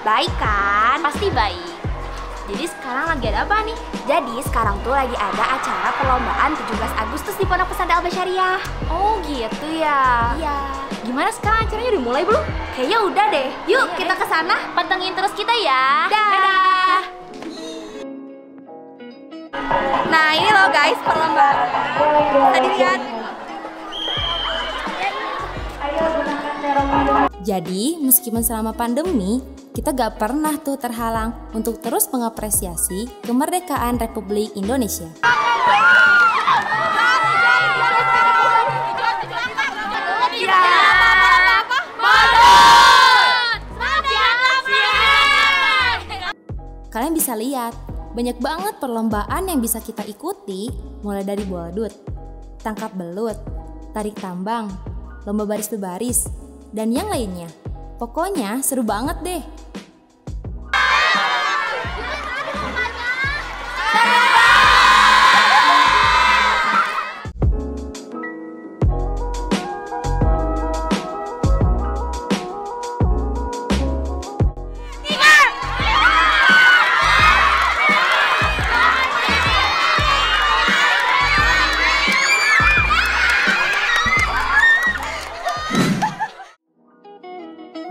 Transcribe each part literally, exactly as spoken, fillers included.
Baik kan? Pasti baik. Jadi sekarang lagi ada apa nih? Jadi sekarang tuh lagi ada acara perlombaan tujuh belas Agustus di Pondok Pesantren Al-Basyariyah. Oh gitu ya? Iya. Gimana sekarang acaranya udah mulai belum? Kayaknya udah deh. Yuk iya, kita ke sana. Pantengin terus kita ya. Dadah. Dadah. Nah ini loh guys perlombaan. Tadi lihat. Jadi meskipun selama pandemi, kita gak pernah tuh terhalang untuk terus mengapresiasi kemerdekaan Republik Indonesia. Kalian bisa lihat, banyak banget perlombaan yang bisa kita ikuti, mulai dari bola dut, tangkap belut, tarik tambang, lomba baris berbaris, dan yang lainnya. Pokoknya seru banget deh.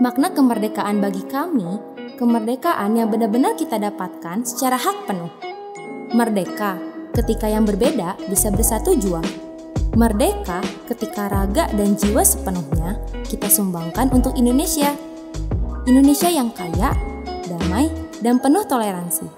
Makna kemerdekaan bagi kami, kemerdekaan yang benar-benar kita dapatkan secara hak penuh. Merdeka ketika yang berbeda bisa bersatu jua. Merdeka ketika raga dan jiwa sepenuhnya kita sumbangkan untuk Indonesia. Indonesia yang kaya, damai, dan penuh toleransi.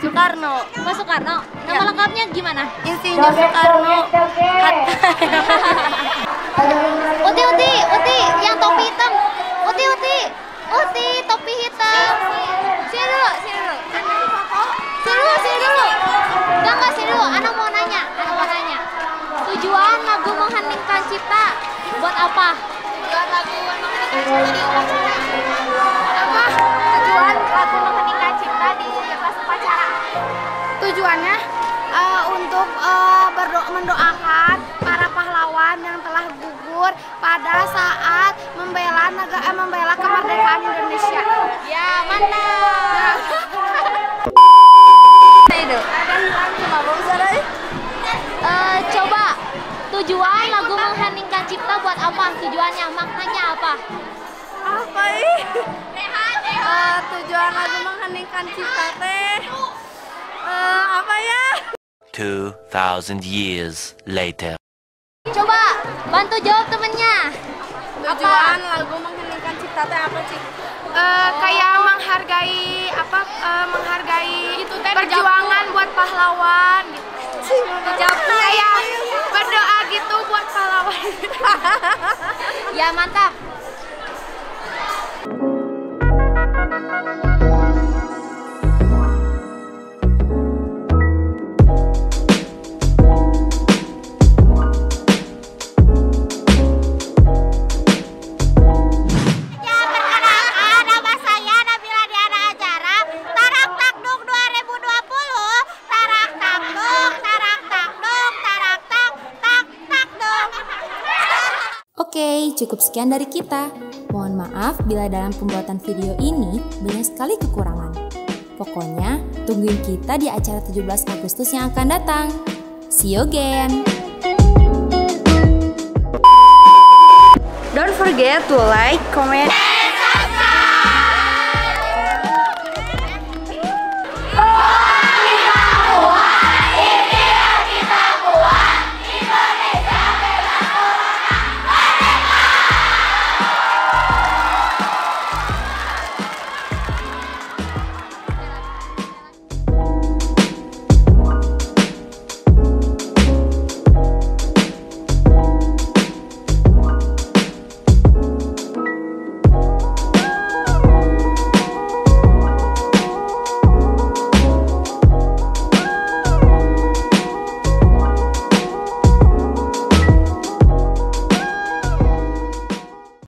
Soekarno. Mas Soekarno. Nama ya. Lengkapnya gimana? Insinyur Soekarno. Uti Uti Uti yang topi hitam. Uti Uti Uti topi hitam. Sini dulu, sini dulu. Sini dulu, sini dulu. Enggak enggak sini dulu. Ana mau nanya, Ana mau nanya. Tujuan lagu mengheningkan cipta buat apa? Tujuan lagu mengheningkan cipta. Apa? Tujuan lagu mengheningkan cipta di pas upacara. Tujuannya uh, untuk uh, berdoa, mendoakan para pahlawan yang telah gugur pada saat membela negara eh, membela kemerdekaan Indonesia. Ya mantap. uh, coba tujuan lagu mengheningkan cipta buat apa? Tujuannya, maknanya apa? Apa ih? Uh, tujuan lagu mengheningkan cipta teh. Uh, apa ya? two thousand years later. Coba bantu jawab temennya. Tujuan apa? Lagu mengheningkan cipta teh apa sih? Uh, kayak menghargai apa? Uh, menghargai itu teh perjuangan buat pahlawan. Gitu. Kayak berdoa gitu buat pahlawan. Ya mantap. Cukup sekian dari kita. Mohon maaf bila dalam pembuatan video ini banyak sekali kekurangan. Pokoknya, tungguin kita di acara tujuh belas Agustus yang akan datang. See you again! Don't forget to like, comment,